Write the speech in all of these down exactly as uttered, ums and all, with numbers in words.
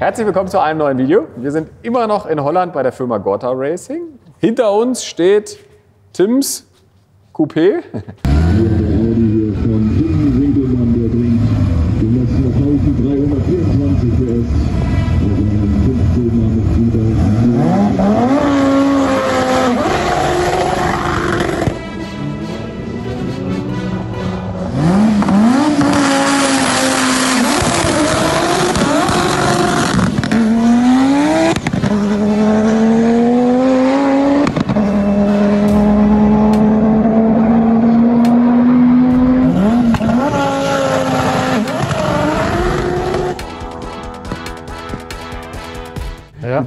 Herzlich willkommen zu einem neuen Video. Wir sind immer noch in Holland bei der Firma Gota Racing. Hinter uns steht Tims Coupé.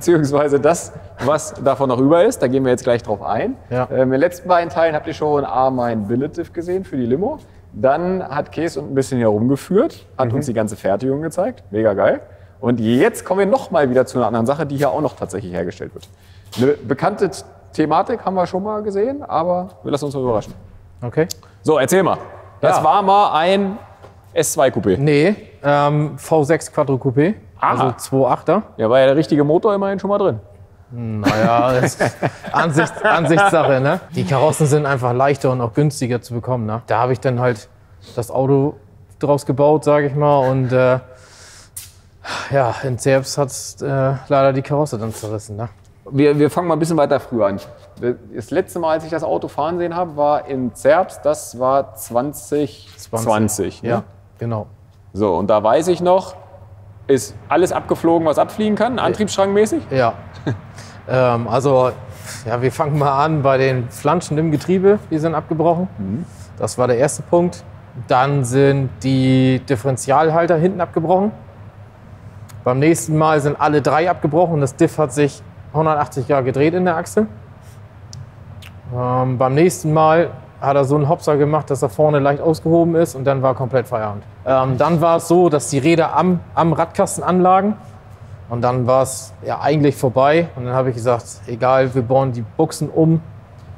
Beziehungsweise das, was davon noch über ist, da gehen wir jetzt gleich drauf ein. Ja. Ähm, in den letzten beiden Teilen habt ihr schon A, mein Billet-Diff gesehen für die Limo. Dann hat Käse ein bisschen herumgeführt, hat mhm. uns die ganze Fertigung gezeigt. Mega geil. Und jetzt kommen wir nochmal wieder zu einer anderen Sache, die hier auch noch tatsächlich hergestellt wird. Eine bekannte Thematik haben wir schon mal gesehen, aber wir lassen uns mal überraschen. Okay. So, erzähl mal. Das ja. war mal ein S zwei Coupé. Nee, ähm, V sechs Quattro Coupé. Aha. Also zwei Komma achter. Ja, war ja der richtige Motor immerhin schon mal drin. Naja, das ist Ansichts, Ansichtssache, ne? Die Karossen sind einfach leichter und auch günstiger zu bekommen, ne? Da habe ich dann halt das Auto draus gebaut, sage ich mal. Und äh, ja, in Zerbst hat es äh, leider die Karosse dann zerrissen, ne? Wir, wir fangen mal ein bisschen weiter früher an. Das letzte Mal, als ich das Auto fahren sehen habe, war in Zerbst. Das war zwanzig zwanzig. Ne? Ja, genau. So, und da weiß ich noch, ist alles abgeflogen, was abfliegen kann, antriebsstrangmäßig? Ja. ähm, also, ja, wir fangen mal an bei den Flanschen im Getriebe, die sind abgebrochen. Mhm. Das war der erste Punkt. Dann sind die Differentialhalter hinten abgebrochen. Beim nächsten Mal sind alle drei abgebrochen. Das Diff hat sich hundertachtzig Grad gedreht in der Achse. Ähm, beim nächsten Mal hat er so einen Hopser gemacht, dass er vorne leicht ausgehoben ist und dann war komplett Feierabend. Ähm, dann war es so, dass die Räder am, am Radkasten anlagen und dann war es ja eigentlich vorbei und dann habe ich gesagt, egal, wir bauen die Buchsen um.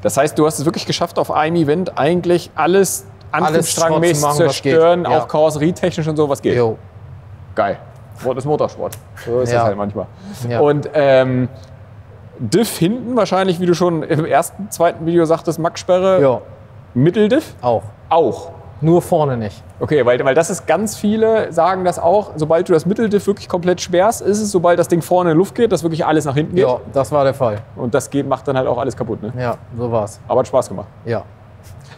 Das heißt, du hast es wirklich geschafft, auf einem Event eigentlich alles antriebsstrangmäßig zu zerstören, ja. auch karosserietechnisch und so, was geht. Jo. Geil. Wort ist Motorsport. So ist ja. das halt manchmal. Ja. Und ähm, Diff hinten wahrscheinlich, wie du schon im ersten, zweiten Video sagtest, Max-Sperre. Jo. Mitteldiff? Auch. Auch? Nur vorne nicht. Okay, weil, weil das ist ganz viele, sagen das auch, sobald du das Mitteldiff wirklich komplett sperrst, ist es, sobald das Ding vorne in Luft geht, dass wirklich alles nach hinten geht? Ja, das war der Fall. Und das geht, macht dann halt auch alles kaputt, ne? Ja, so war's. Aber hat Spaß gemacht. Ja.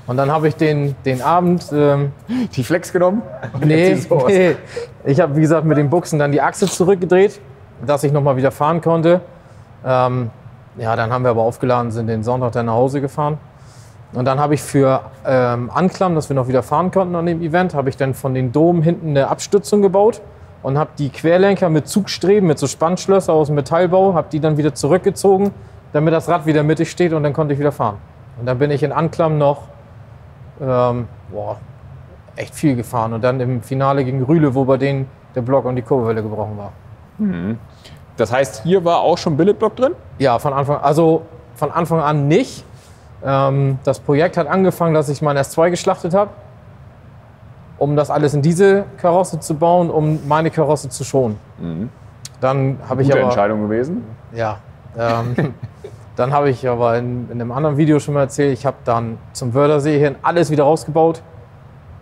Und dann habe ich den, den Abend... Ähm, die Flex genommen? Nee, nee. Ich habe, wie gesagt, mit den Buchsen dann die Achse zurückgedreht, dass ich nochmal wieder fahren konnte. Ähm, ja, dann haben wir aber aufgeladen, sind den Sonntag dann nach Hause gefahren. Und dann habe ich für ähm, Anklam, dass wir noch wieder fahren konnten an dem Event, habe ich dann von den Domen hinten eine Abstützung gebaut und habe die Querlenker mit Zugstreben, mit so Spannschlösser aus dem Metallbau, habe die dann wieder zurückgezogen, damit das Rad wieder mittig steht und dann konnte ich wieder fahren. Und dann bin ich in Anklam noch ähm, boah, echt viel gefahren und dann im Finale gegen Rühle, wo bei denen der Block und die Kurbelwelle gebrochen war. Mhm. Das heißt, hier war auch schon Billet-Block drin? Ja, von Anfang, also von Anfang an nicht. Das Projekt hat angefangen, dass ich meinen S zwei geschlachtet habe, um das alles in diese Karosse zu bauen, um meine Karosse zu schonen. Mhm. Dann habe ich aber... Gute Entscheidung gewesen. Ja. Ähm, dann habe ich aber in, in einem anderen Video schon mal erzählt, ich habe dann zum Wörthersee hin alles wieder rausgebaut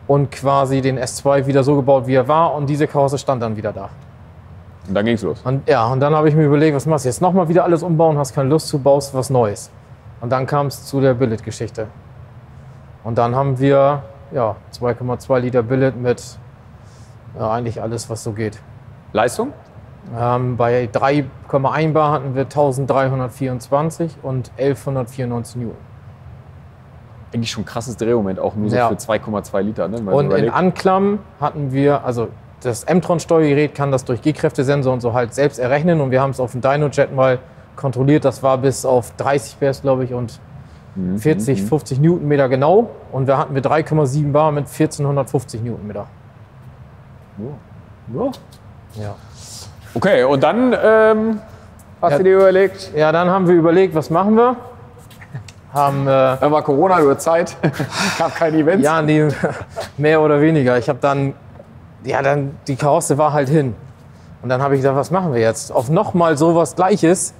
und quasi den S zwei wieder so gebaut, wie er war und diese Karosse stand dann wieder da. Und dann ging's los. Und, ja, und dann habe ich mir überlegt, was machst du jetzt nochmal wieder alles umbauen, hast keine Lust zu, baust was Neues. Und dann kam es zu der Billet-Geschichte. Und dann haben wir ja, zwei Komma zwei Liter Billet mit ja, eigentlich alles, was so geht. Leistung? Ähm, bei drei Komma eins Bar hatten wir eintausenddreihundertvierundzwanzig und elfhundertvierundneunzig Newton. Eigentlich schon ein krasses Drehmoment, auch nur so ja. für zwei Komma zwei Liter. Ne? Und in Anklam hatten wir, also das M-Tron Steuergerät kann das durch G-Kräftesensor und so halt selbst errechnen. Und wir haben es auf dem Dinojet mal kontrolliert, das war bis auf dreißig P S, glaube ich, und mhm, vierzig, fünfzig Newtonmeter genau. Und da hatten wir drei Komma sieben Bar mit vierzehnhundertfünfzig Newtonmeter. Ja. Ja. Okay, und dann ähm, hast ja, du dir überlegt? Ja, dann haben wir überlegt, was machen wir? Haben, äh, dann war Corona, nur Zeit, gab keine Events. Ja, nee, mehr oder weniger. Ich habe dann, ja, dann, die Karosse war halt hin. Und dann habe ich gesagt, was machen wir jetzt? Auf nochmal sowas Gleiches,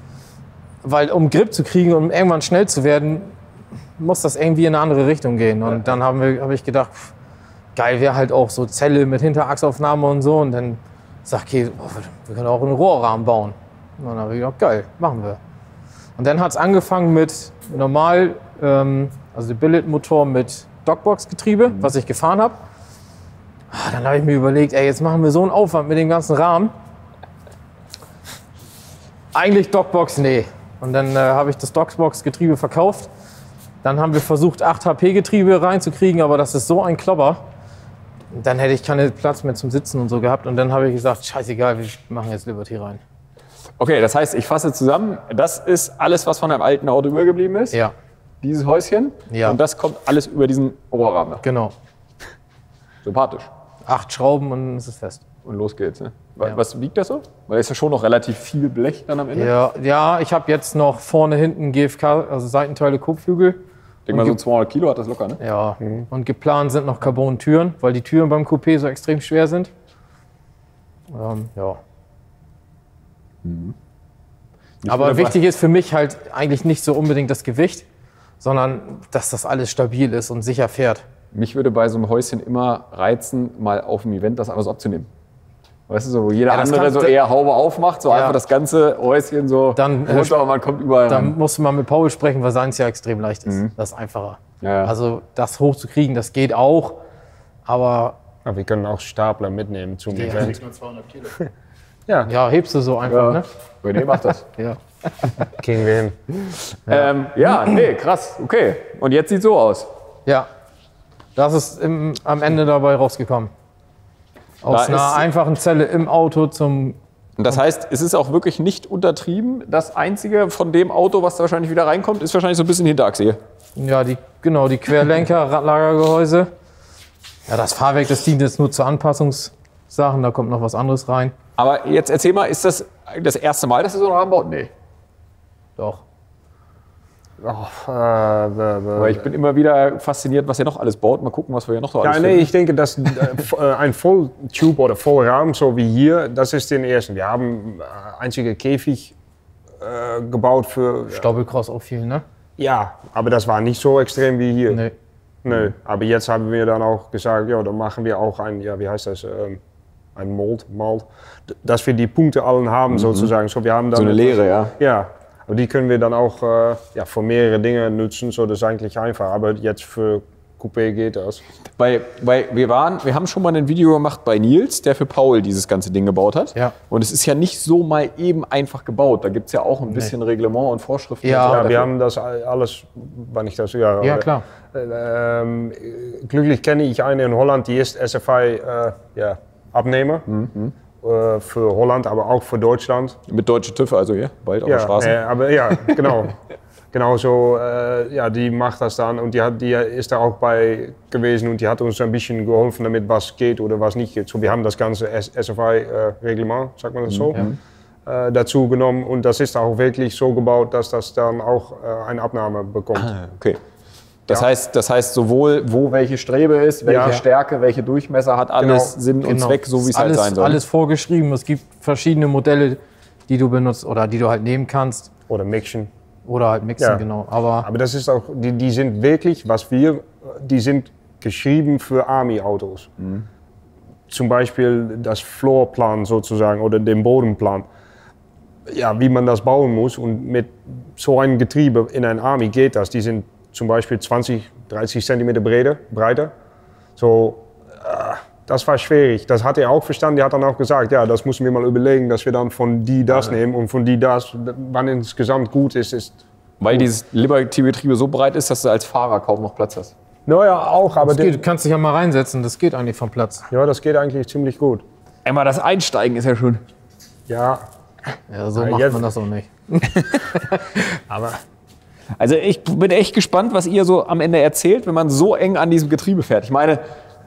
weil um Grip zu kriegen und um irgendwann schnell zu werden, muss das irgendwie in eine andere Richtung gehen. Und dann habe hab ich gedacht, pff, geil wäre halt auch so Zelle mit Hinterachsaufnahme und so. Und dann sagt Käse, boah, wir können auch einen Rohrrahmen bauen. Und dann habe ich gedacht, geil, machen wir. Und dann hat es angefangen mit normal, ähm, also der Billet-Motor mit Docbox-Getriebe, mhm. was ich gefahren habe. Dann habe ich mir überlegt, ey, jetzt machen wir so einen Aufwand mit dem ganzen Rahmen. Eigentlich Docbox, nee. Und dann äh, habe ich das Docbox-Getriebe verkauft. Dann haben wir versucht, acht H P-Getriebe reinzukriegen, aber das ist so ein Klopper. Dann hätte ich keinen Platz mehr zum Sitzen und so gehabt. Und dann habe ich gesagt, scheißegal, wir machen jetzt Liberty rein. Okay, das heißt, ich fasse zusammen, das ist alles, was von einem alten Auto übergeblieben ist. Ja. Dieses Häuschen. Ja. Und das kommt alles über diesen Rohrrahmen. Genau. Sympathisch. Acht Schrauben und es ist fest. Und los geht's, ne? Was ja. wiegt das so? Weil es ist ja schon noch relativ viel Blech dann am Ende. Ja, ja, ich habe jetzt noch vorne, hinten G F K, also Seitenteile, Kotflügel. Ich denke mal, so zweihundert Kilo hat das locker, ne? Ja, mhm. und geplant sind noch Carbontüren, weil die Türen beim Coupé so extrem schwer sind. Ähm, ja. Mhm. Aber wichtig ist für mich halt eigentlich nicht so unbedingt das Gewicht, sondern dass das alles stabil ist und sicher fährt. Mich würde bei so einem Häuschen immer reizen, mal auf dem Event das anders abzunehmen. Weißt du, so, wo jeder ja, andere kann, so eher Haube aufmacht, so ja. einfach das ganze Häuschen so dann, runter und man kommt überall dann rein. Musste man mit Paul sprechen, weil seins ja extrem leicht ist. Mhm. Das ist einfacher. Ja, ja. Also das hochzukriegen, das geht auch, aber... Aber wir können auch Stapler mitnehmen zum ja. Event. zweihundert Kilo. Ja. ja, hebst du so einfach, ja. ne? Bei dem macht das. ja. Kriegen wir hin. Ja. Ähm, ja, nee, krass. Okay. Und jetzt sieht so aus. Ja. Das ist im, am Ende dabei rausgekommen. Aus da einer einfachen Zelle im Auto zum... Und das heißt, es ist auch wirklich nicht untertrieben. Das Einzige von dem Auto, was da wahrscheinlich wieder reinkommt, ist wahrscheinlich so ein bisschen Hinterachse hier. Ja, die, genau, die Querlenker, Radlagergehäuse. Ja, das Fahrwerk, das dient jetzt nur zu Anpassungssachen. Da kommt noch was anderes rein. Aber jetzt erzähl mal, ist das das erste Mal, dass ihr so einen Rahmen baut? Nee. Doch. Oh, äh, bäh, bäh. Aber ich bin immer wieder fasziniert, was ihr noch alles baut. Mal gucken, was wir hier noch so ja, alles nee, finden. Ich denke, dass äh, ein Volltube oder Vollrahmen, so wie hier, das ist den ersten. Wir haben äh, einzige Käfig äh, gebaut für... Stoppelcross auch viel, ne? Ja, aber das war nicht so extrem wie hier. Nee. Nö, aber jetzt haben wir dann auch gesagt, ja, dann machen wir auch ein, ja, wie heißt das, ähm, ein Mold, Mold, dass wir die Punkte allen haben, mhm. sozusagen. So, wir haben dann so eine Leere, ja? Ja. Und die können wir dann auch äh, ja, für mehrere Dinge nutzen, so das ist eigentlich einfach, aber jetzt für Coupé geht das. Bei, bei, wir, waren, wir haben schon mal ein Video gemacht bei Nils, der für Paul dieses ganze Ding gebaut hat. Ja. Und es ist ja nicht so mal eben einfach gebaut, da gibt es ja auch ein bisschen nee. Reglement und Vorschriften. Ja, und so ja wir haben das alles, wann ich das... Ja, ja klar. Äh, äh, glücklich kenne ich eine in Holland, die ist S F I-Abnehmer. Äh, ja, mhm. für Holland, aber auch für Deutschland. Mit deutschen TÜV also hier, bald auf ja, der Straße. Äh, aber ja, genau. genau so, äh, ja, die macht das dann und die, hat, die ist da auch bei gewesen und die hat uns ein bisschen geholfen damit, was geht oder was nicht geht. So, wir haben das ganze S F I-Reglement, sagt man das so, ja. äh, dazu genommen und das ist auch wirklich so gebaut, dass das dann auch äh, eine Abnahme bekommt. Ah, okay. Das, ja. heißt, das heißt sowohl, wo welche Strebe ist, welche ja. Stärke, welche Durchmesser hat, alles genau. Sinn und genau. Zweck, so wie es halt sein soll. Alles vorgeschrieben. Es gibt verschiedene Modelle, die du benutzt oder die du halt nehmen kannst. Oder mixen. Oder halt mixen, ja. genau. Aber, Aber das ist auch, die, die sind wirklich, was wir, die sind geschrieben für Army-Autos. Mhm. Zum Beispiel das Floorplan sozusagen oder den Bodenplan. Ja, wie man das bauen muss und mit so einem Getriebe in ein Army geht das. Die sind zum Beispiel zwanzig, dreißig Zentimeter breiter. So, das war schwierig. Das hat er auch verstanden. Er hat dann auch gesagt, ja, das müssen wir mal überlegen, dass wir dann von die das ja. nehmen und von die das, wann insgesamt gut ist. ist Weil gut. dieses Liberty-Getriebe so breit ist, dass du als Fahrer kaum noch Platz hast. Naja, auch, aber... Geht, du kannst dich ja mal reinsetzen, das geht eigentlich vom Platz. Ja, das geht eigentlich ziemlich gut. Einmal das Einsteigen ist ja schön. Ja. Ja, so aber macht jetzt. man das auch nicht. aber... Also ich bin echt gespannt, was ihr so am Ende erzählt, wenn man so eng an diesem Getriebe fährt. Ich meine,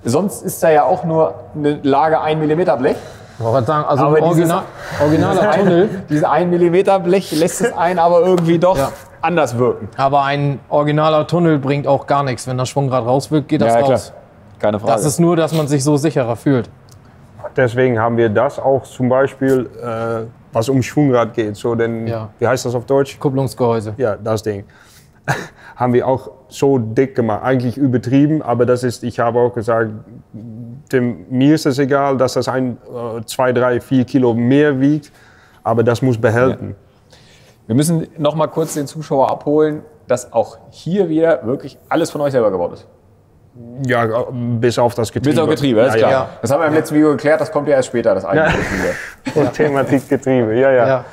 sonst ist da ja auch nur eine Lage ein Millimeter Blech. Ich wollte sagen, also aber original, dieses, originaler Tunnel. Dieses ein Millimeter Blech lässt es einen aber irgendwie doch ja. anders wirken. Aber ein originaler Tunnel bringt auch gar nichts. Wenn das Schwungrad rauswirkt, geht das ja, raus. Klar. Keine Frage. Das ist nur, dass man sich so sicherer fühlt. deswegen haben wir das auch zum Beispiel, äh, was um Schwungrad geht, so den, ja. wie heißt das auf Deutsch? Kupplungsgehäuse. Ja, das Ding. Haben wir auch so dick gemacht, eigentlich übertrieben, aber das ist, ich habe auch gesagt, Tim, mir ist es egal, dass das ein, äh, zwei, drei, vier Kilo mehr wiegt, aber das muss behalten. Ja. Wir müssen noch mal kurz den Zuschauer abholen, dass auch hier wieder wirklich alles von euch selber gebaut ist. Ja, bis auf das Getriebe. Bis auf Getriebe, ist ja, klar. Ja. Das haben wir im letzten Video geklärt, das kommt ja erst später, das eigentliche Getriebe. Ja. Und Thematik Getriebe, ja, ja. ja.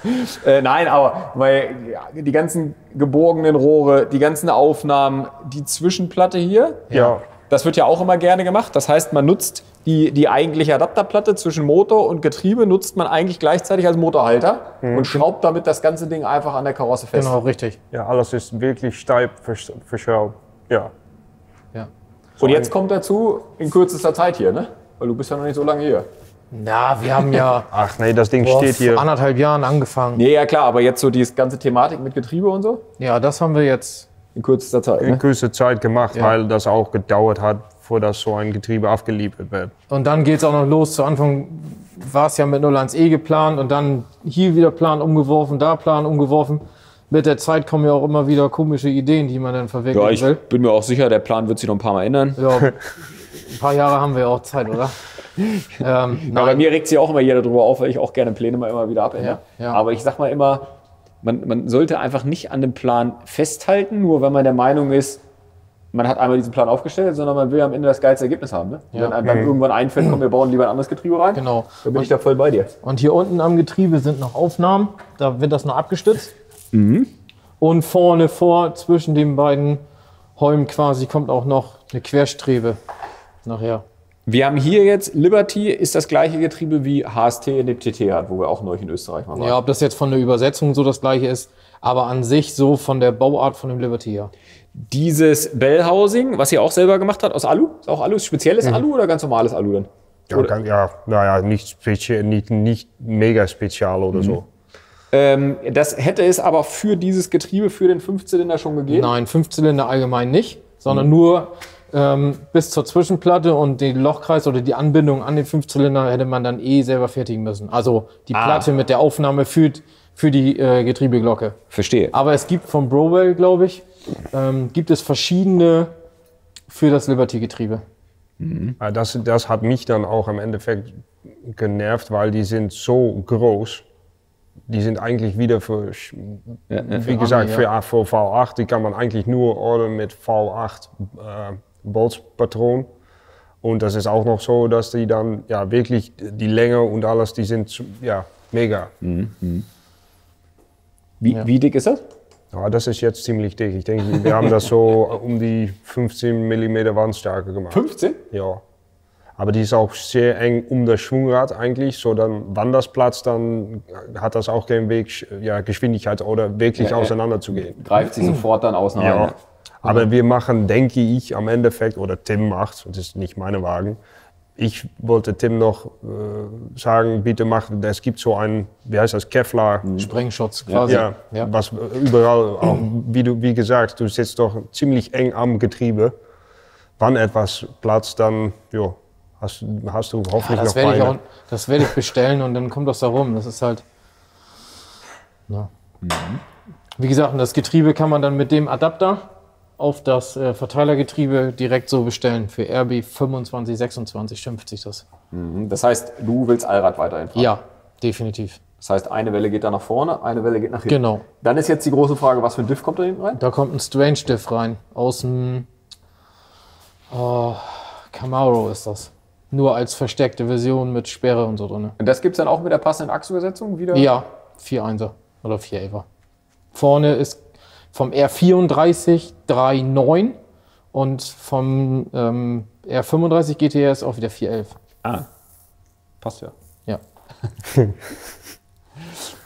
Äh, nein, aber weil die ganzen gebogenen Rohre, die ganzen Aufnahmen, die Zwischenplatte hier, ja. das wird ja auch immer gerne gemacht. Das heißt, man nutzt die, die eigentliche Adapterplatte zwischen Motor und Getriebe, nutzt man eigentlich gleichzeitig als Motorhalter mhm. und schraubt damit das ganze Ding einfach an der Karosse fest. Genau, richtig. Ja, alles ist wirklich steif verschraubt, ja. Und jetzt kommt dazu in kürzester Zeit hier, ne? Weil du bist ja noch nicht so lange hier. Na, wir haben ja Ach nee, das Ding boah, steht hier. vor anderthalb Jahren angefangen. Nee, ja klar, aber jetzt so die ganze Thematik mit Getriebe und so? Ja, das haben wir jetzt in kürzester Zeit. Ne? In kürzester Zeit gemacht, ja. weil das auch gedauert hat, bevor das so ein Getriebe abgeliefert wird. Und dann geht es auch noch los. Zu Anfang war es ja mit null eins E geplant und dann hier wieder Plan umgeworfen, da Plan umgeworfen. Mit der Zeit kommen ja auch immer wieder komische Ideen, die man dann verwirklichen will. Ja, ich will. bin mir auch sicher, der Plan wird sich noch ein paar Mal ändern. Ja, ein paar Jahre haben wir ja auch Zeit, oder? ähm, ja, bei mir regt sich auch immer jeder darüber auf, weil ich auch gerne Pläne mal immer wieder abändere. Ja, ja. Aber ich sag mal immer, man, man sollte einfach nicht an dem Plan festhalten, nur wenn man der Meinung ist, man hat einmal diesen Plan aufgestellt, sondern man will am Ende das geilste Ergebnis haben. Ne? Ja. Wenn einem dann irgendwann einfällt, komm, wir bauen lieber ein anderes Getriebe rein, genau. dann bin und, ich da voll bei dir. Und hier unten am Getriebe sind noch Aufnahmen, da wird das noch abgestützt. Mhm. Und vorne vor, zwischen den beiden Holmen quasi, kommt auch noch eine Querstrebe nachher. Wir haben hier jetzt, Liberty ist das gleiche Getriebe wie H S T in dem T T hat, wo wir auch neulich in Österreich mal waren. Ja, ob das jetzt von der Übersetzung so das gleiche ist, aber an sich so von der Bauart von dem Liberty, ja. Dieses Bellhousing, was ihr auch selber gemacht habt, aus Alu? Ist auch Alu? Ist spezielles mhm. Alu oder ganz normales Alu dann? Ja, kann, ja naja, nicht, speziell, nicht, nicht mega spezial oder mhm. so. Das hätte es aber für dieses Getriebe, für den Fünfzylinder schon gegeben? Nein, Fünfzylinder allgemein nicht, sondern mhm. nur ähm, bis zur Zwischenplatte und den Lochkreis oder die Anbindung an den Fünfzylinder hätte man dann eh selber fertigen müssen. Also die ah. Platte mit der Aufnahme für, für die äh, Getriebeglocke. Verstehe. Aber es gibt von Brobel, glaube ich, ähm, gibt es verschiedene für das Liberty-Getriebe. Mhm. Das, das hat mich dann auch im Endeffekt genervt, weil die sind so groß. Die sind eigentlich wieder für, ja, ja, wie gesagt, für, ja. für V acht, die kann man eigentlich nur ordern mit V acht äh, Bolzpatron. Und das ist auch noch so, dass die dann ja wirklich die Länge und alles, die sind ja mega. Mhm. Wie, ja. wie dick ist das? Ja, das ist jetzt ziemlich dick. Ich denke, wir haben das so um die fünfzehn Millimeter Wandstärke gemacht. fünfzehn? Ja. Aber die ist auch sehr eng um das Schwungrad eigentlich, so dann, wann das platzt, dann hat das auch keinen Weg, ja, Geschwindigkeit oder wirklich ja, auseinander zu gehen. Greift sie sofort dann auseinander. Ja. Aber mhm. wir machen, denke ich, am Endeffekt, oder Tim macht, das ist nicht meine Wagen, ich wollte Tim noch äh, sagen, bitte mach, es gibt so einen, wie heißt das, Kevlar. Mhm. Sprengschutz quasi. Ja, ja, was überall, auch, wie, du, wie gesagt, du sitzt doch ziemlich eng am Getriebe. Wann etwas platzt, dann, jo. Hast, hast du hoffentlich ja, das noch werde ich auch, Das werde ich bestellen und dann kommt das da rum. Das ist halt. Na. Mhm. Wie gesagt, das Getriebe kann man dann mit dem Adapter auf das äh, Verteilergetriebe direkt so bestellen. Für R B fünfundzwanzig, sechsundzwanzig schimpft sich das. Mhm. Das heißt, du willst Allrad weiterhin fahren? Ja, definitiv. Das heißt, eine Welle geht da nach vorne, eine Welle geht nach hinten. Genau. Dann ist jetzt die große Frage, was für ein Diff kommt da hinten rein? Da kommt ein Strange-Diff rein. Aus dem oh, Camaro ist das. Nur als versteckte Version mit Sperre und so drin. Und das gibt es dann auch mit der passenden Achsübersetzung wieder? Ja, vier Einser oder vier Elfer. Vorne ist vom R vierunddreißig drei Komma neun und vom ähm, R fünfunddreißig G T S auch wieder vier Elfer. Ah, passt ja. Ja.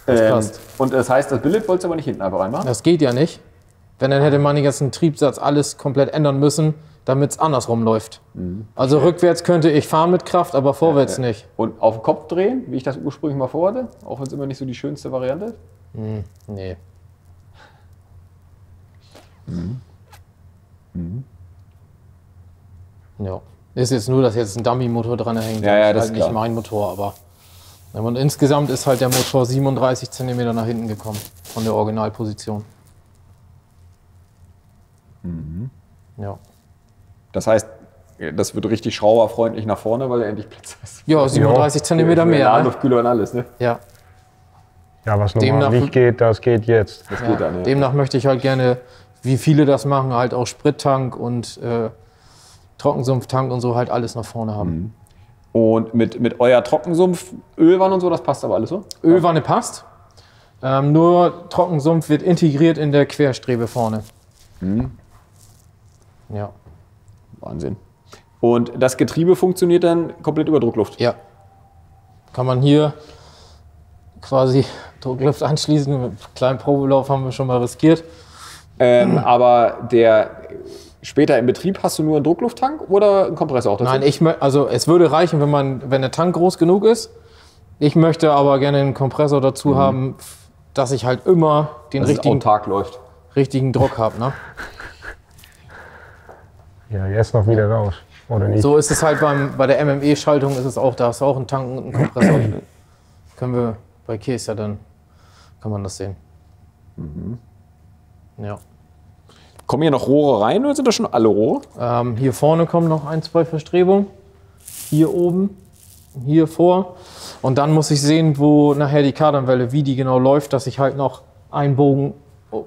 Das ähm, passt. Und das heißt, das Billet wolltest du aber nicht hinten einfach reinmachen? Das geht ja nicht. Wenn, dann hätte man den ganzen Triebsatz alles komplett ändern müssen, damit es andersrum läuft. Mhm. Also rückwärts könnte ich fahren mit Kraft, aber vorwärts ja, ja. nicht. Und auf den Kopf drehen, wie ich das ursprünglich mal vorhatte, auch wenn es immer nicht so die schönste Variante ist? Mhm. Nee. Mhm. Mhm. Ja. Ist jetzt nur, dass jetzt ein Dummy-Motor dran hängt. Ja, ja, das ist halt nicht mein Motor, aber. Und insgesamt ist halt der Motor siebenunddreißig Zentimeter nach hinten gekommen von der Originalposition. Mhm. Ja. Das heißt, das wird richtig schrauberfreundlich nach vorne, weil er endlich Platz ist. Ja, siebenunddreißig Zentimeter mehr. Ja, Luftkühler und alles, ne? Ja. Ja, was noch nicht geht, das geht jetzt. Das geht dann, ja. Demnach möchte ich halt gerne, wie viele das machen, halt auch Sprittank und äh, Trockensumpftank und so halt alles nach vorne haben. Mhm. Und mit, mit euer Trockensumpf, Ölwanne und so, das passt aber alles so? Ölwanne passt, ähm, nur Trockensumpf wird integriert in der Querstrebe vorne. Mhm. Ja. Wahnsinn. Und das Getriebe funktioniert dann komplett über Druckluft? Ja. Kann man hier quasi Druckluft anschließen. Mit einem kleinen Probelauf haben wir schon mal riskiert. Ähm, aber der... Später im Betrieb hast du nur einen Drucklufttank oder einen Kompressor auch dazu? Nein, ich also es würde reichen, wenn, man, wenn der Tank groß genug ist. Ich möchte aber gerne einen Kompressor dazu mhm. haben, dass ich halt immer den richtigen, Tag läuft. richtigen Druck habe. Ne? Ja, jetzt noch wieder raus, oder nicht? So ist es halt beim, bei der M M E-Schaltung, ist es auch, da hast du auch einen Tank und einen Kompressor. Können wir bei Käse, dann kann man das sehen. Mhm. Ja. Kommen hier noch Rohre rein oder sind das schon alle Rohre? Ähm, hier vorne kommen noch ein, zwei Verstrebungen. Hier oben, hier vor. Und dann muss ich sehen, wo nachher die Kardanwelle, wie die genau läuft, dass ich halt noch einen Bogen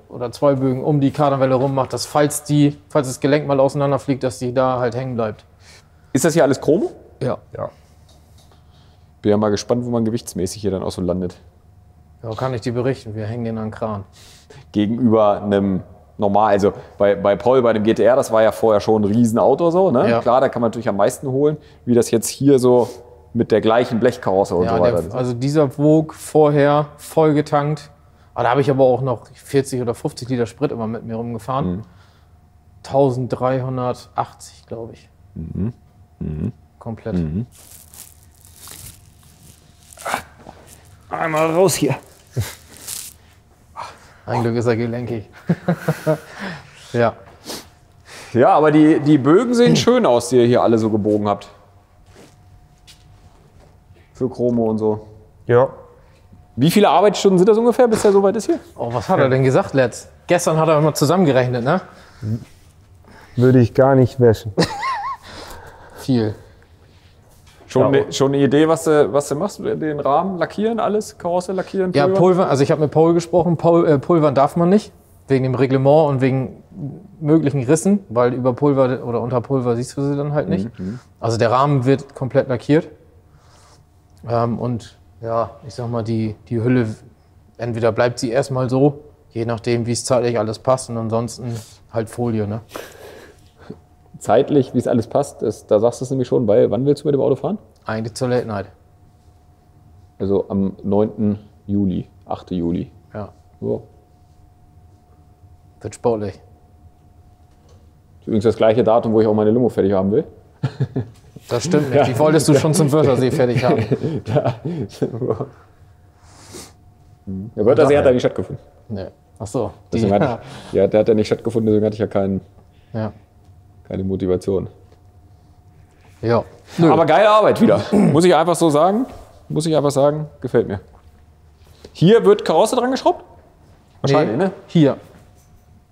oder zwei Bögen um die Kardanwelle rum mache, dass falls, die, falls das Gelenk mal auseinanderfliegt, dass die da halt hängen bleibt. Ist das hier alles Chromo? Ja. Ja. Bin ja mal gespannt, wo man gewichtsmäßig hier dann auch so landet. Ja, kann ich dir berichten. Wir hängen den an den Kran. Gegenüber einem... Normal, also bei, bei Paul, bei dem G T R, das war ja vorher schon ein Riesenauto so, ne? Ja. Klar, da kann man natürlich am meisten holen, wie das jetzt hier so mit der gleichen Blechkarosse und ja, so weiter. Der, also dieser Vogue vorher voll getankt, aber da habe ich aber auch noch vierzig oder fünfzig Liter Sprit immer mit mir rumgefahren. Mhm. dreizehnhundertachtzig, glaube ich. Mhm. Mhm. Komplett. Mhm. Einmal raus hier. Ein Glück ist er gelenkig. Ja. Ja, aber die, die Bögen sehen schön aus, die ihr hier alle so gebogen habt. Für Chromo und so. Ja. Wie viele Arbeitsstunden sind das ungefähr, bis er so weit ist hier? Oh, was hat er denn gesagt, Letz? Gestern hat er immer zusammengerechnet, ne? Würde ich gar nicht wäschen. Viel. Schon, ne, schon eine Idee, was du, was du machst? Den Rahmen lackieren, alles? Karosse lackieren? Pulver? Ja, Pulver. Also ich habe mit Paul gesprochen. Paul, äh, Pulvern darf man nicht. Wegen dem Reglement und wegen möglichen Rissen. Weil über Pulver oder unter Pulver siehst du sie dann halt nicht. Mhm. Also der Rahmen wird komplett lackiert. Ähm, und ja, ich sag mal, die, die Hülle, entweder bleibt sie erstmal so, je nachdem, wie es zeitlich alles passt. Und ansonsten halt Folie, ne? Zeitlich, wie es alles passt, ist, da sagst du es nämlich schon, weil wann willst du mit dem Auto fahren? Eigentlich zur Late Night. Also am neunten Juli, achten Juli. Ja. So. Wird sportlich. Das ist übrigens das gleiche Datum, wo ich auch meine Limo fertig haben will. Das stimmt nicht, die wolltest du schon zum Wörthersee fertig haben. Da. Der Wörthersee hat da nicht stattgefunden. Nee. Ach so. Die, ja. Ich, ja, der hat ja nicht stattgefunden, deswegen hatte ich ja keinen... Ja. Eine Motivation. Ja. Nö. Aber geile Arbeit wieder. Muss ich einfach so sagen. Muss ich einfach sagen, gefällt mir. Hier wird Karosse dran geschraubt? Wahrscheinlich, nee, ne? Hier.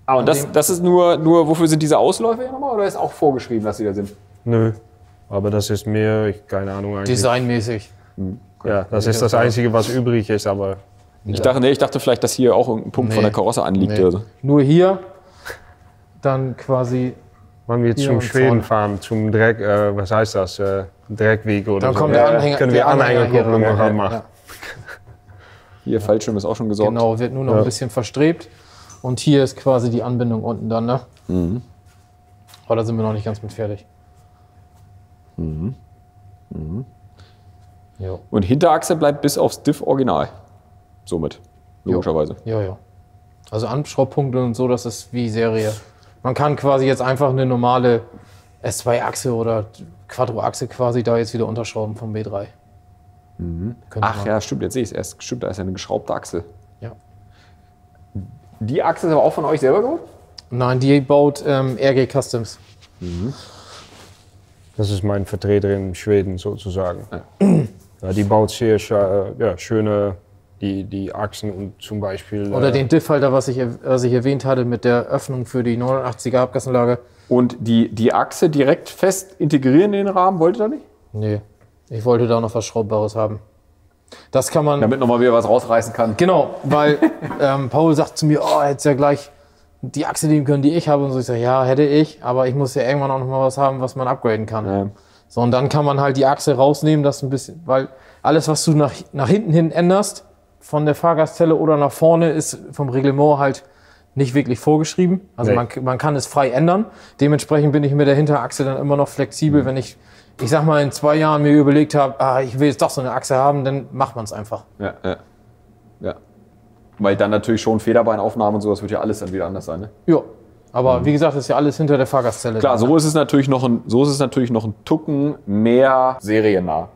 Ah, und das, das ist nur, nur, wofür sind diese Ausläufe hier nochmal? Oder ist auch vorgeschrieben, dass sie da sind? Nö. Aber das ist mir, ich, keine Ahnung eigentlich. Designmäßig. Hm. Ja, das ist das Einzige, was übrig ist, aber... Ich, ja. dachte, nee, ich dachte vielleicht, dass hier auch irgendein Punkt nee. von der Karosse anliegt. Nee. Also. Nur hier, dann quasi... Wenn wir zum Schweden fahren, zum Dreck, äh, was heißt das, äh, Dreckweg oder dann so. Kommt der Anhänger, können wir Anhängerkupplung machen. Ja. Hier, Fallschirm ist auch schon gesorgt. Genau, wird nur noch ja. ein bisschen verstrebt. Und hier ist quasi die Anbindung unten dann, ne? Mhm. Aber da sind wir noch nicht ganz mit fertig. Mhm. Mhm. Jo. Und Hinterachse bleibt bis aufs Diff original. Somit, logischerweise. Ja, ja. Also Anschraubpunkte und so, das ist wie Serie. Man kann quasi jetzt einfach eine normale S zwei Achse oder Quattro-Achse quasi da jetzt wieder unterschrauben vom B drei. Mhm. Ach man. Ja, stimmt, jetzt sehe ich es erst. Stimmt, da ist ja eine geschraubte Achse. Ja. Die Achse ist aber auch von euch selber gebaut? Nein, die baut ähm, R G Customs. Mhm. Das ist mein Vertreter in Schweden sozusagen. Ja. Ja, die baut sehr ja, schöne die, die Achsen und zum Beispiel... Oder äh, den Diff-Halter, was ich, was ich erwähnt hatte, mit der Öffnung für die neunundachtziger Abgasanlage. Und die, die Achse direkt fest integrieren in den Rahmen, wollt ihr da nicht? Nee, ich wollte da noch was Schraubbares haben. Das kann man... Damit nochmal wieder was rausreißen kann. Genau, weil ähm, Paul sagt zu mir, oh, hättest ja gleich die Achse nehmen können, die ich habe. Und so, ich sage, ja, hätte ich, aber ich muss ja irgendwann auch nochmal was haben, was man upgraden kann. Ja. So, und dann kann man halt die Achse rausnehmen, das ein bisschen, weil alles, was du nach, nach hinten hin änderst, von der Fahrgastzelle oder nach vorne, ist vom Reglement halt nicht wirklich vorgeschrieben. Also nee. man, man kann es frei ändern. Dementsprechend bin ich mit der Hinterachse dann immer noch flexibel, mhm. wenn ich... Ich sag mal, in zwei Jahren mir überlegt habe, ah, ich will jetzt doch so eine Achse haben, dann macht man es einfach. Ja, ja, ja. Weil dann natürlich schon Federbeinaufnahmen und sowas wird ja alles dann wieder anders sein, ne? Ja, aber mhm. wie gesagt, ist ja alles hinter der Fahrgastzelle. Klar, so ist es natürlich noch ein, so ist es natürlich noch ein Tucken mehr seriennah.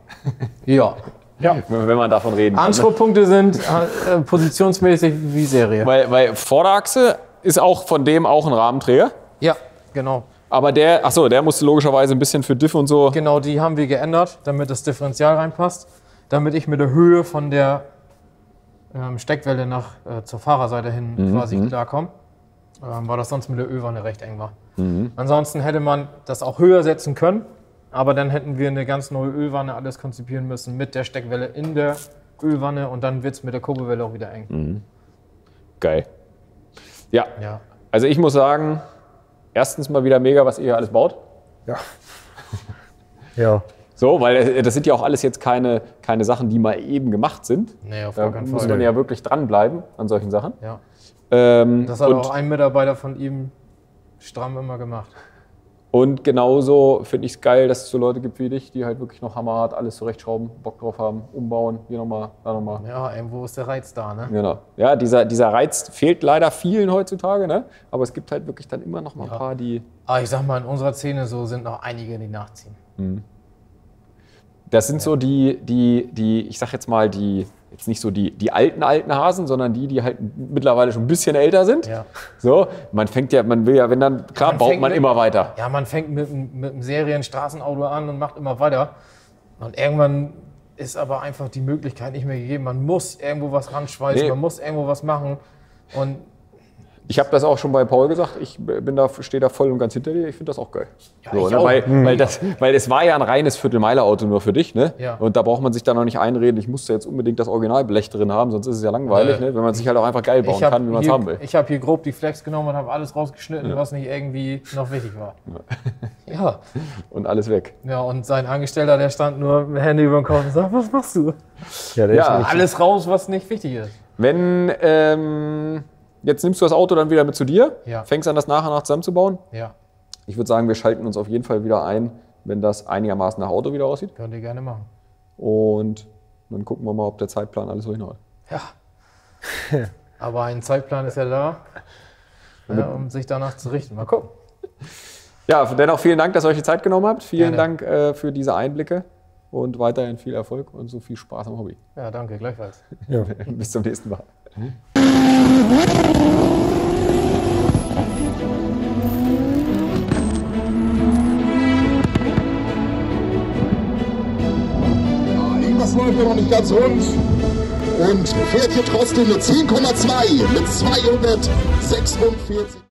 Ja. Ja, wenn man davon reden kann. Anschraubpunkte sind äh, positionsmäßig wie Serie. Weil, weil Vorderachse ist auch von dem auch ein Rahmenträger? Ja, genau. Aber der, achso, der musste logischerweise ein bisschen für Diff und so... Genau, die haben wir geändert, damit das Differential reinpasst. Damit ich mit der Höhe von der ähm, Steckwelle nach, äh, zur Fahrerseite hin mhm. quasi klarkomme. Ähm, weil das sonst mit der Ölwanne recht eng war. Mhm. Ansonsten hätte man das auch höher setzen können. Aber dann hätten wir eine ganz neue Ölwanne alles konzipieren müssen mit der Steckwelle in der Ölwanne. Und dann wird es mit der Kurbelwelle auch wieder eng. Mhm. Geil. Ja. ja, also ich muss sagen... Erstens mal wieder mega, was ihr hier alles baut. Ja. ja. So, weil das sind ja auch alles jetzt keine, keine Sachen, die mal eben gemacht sind. Nee, auf gar keinen Fall. Da muss man ja wirklich dranbleiben an solchen Sachen. Ja. Ähm, das hat und, auch ein Mitarbeiter von ihm stramm immer gemacht. Und genauso finde ich es geil, dass es so Leute gibt wie dich, die halt wirklich noch hammerhart alles zurechtschrauben, Bock drauf haben, umbauen, hier nochmal, da nochmal. Ja, irgendwo ist der Reiz da, ne? Genau. Ja, dieser, dieser Reiz fehlt leider vielen heutzutage, ne? Aber es gibt halt wirklich dann immer noch mal ja. ein paar, die... Ah, ich sag mal, in unserer Szene so sind noch einige, die nachziehen. Mhm. Das sind ja. so die, die, die, ich sag jetzt mal, die... Jetzt nicht so die, die alten, alten Hasen, sondern die, die halt mittlerweile schon ein bisschen älter sind. Ja. So, man fängt ja, man will ja, wenn dann, klar, man baut man mit, immer weiter. Ja, man fängt mit, mit einem Serienstraßenauto an und macht immer weiter. Und irgendwann ist aber einfach die Möglichkeit nicht mehr gegeben. Man muss irgendwo was ranschweißen, nee. man muss irgendwo was machen. Und ich habe das auch schon bei Paul gesagt, ich bin da, stehe da voll und ganz hinter dir, ich finde das auch geil. Ja, so, ne? auch. Weil, weil, das, weil es war ja ein reines Viertelmeiler-Auto nur für dich, ne? Ja. Und da braucht man sich dann noch nicht einreden, ich musste jetzt unbedingt das Originalblech drin haben, sonst ist es ja langweilig, äh, ne? Wenn man sich halt auch einfach geil bauen hab, kann, wie man es haben will. Ich habe hier grob die Flex genommen und habe alles rausgeschnitten, ja. was nicht irgendwie noch wichtig war. Ja. ja. Und alles weg. Ja, und sein Angestellter, der stand nur mit dem Handy über dem Kopf und sagt, was machst du? Ja, der ja. ist alles raus, was nicht wichtig ist. Wenn, ähm... Jetzt nimmst du das Auto dann wieder mit zu dir, ja. fängst an, das nach und nach zusammenzubauen. Ja. Ich würde sagen, wir schalten uns auf jeden Fall wieder ein, wenn das einigermaßen nach Auto wieder aussieht. Könnt ihr gerne machen. Und dann gucken wir mal, ob der Zeitplan alles durchhaut. Ja. Aber ein Zeitplan ist ja da, ja, um sich danach zu richten. Mal gucken. Ja, dennoch vielen Dank, dass ihr euch die Zeit genommen habt. Vielen gerne. Dank äh, für diese Einblicke und weiterhin viel Erfolg und so viel Spaß am Hobby. Ja, danke, gleichfalls. Ja. Bis zum nächsten Mal. Irgendwas läuft mir noch nicht ganz rund und fährt hier trotzdem eine zehn Komma zwei mit zweihundertsechsundvierzig.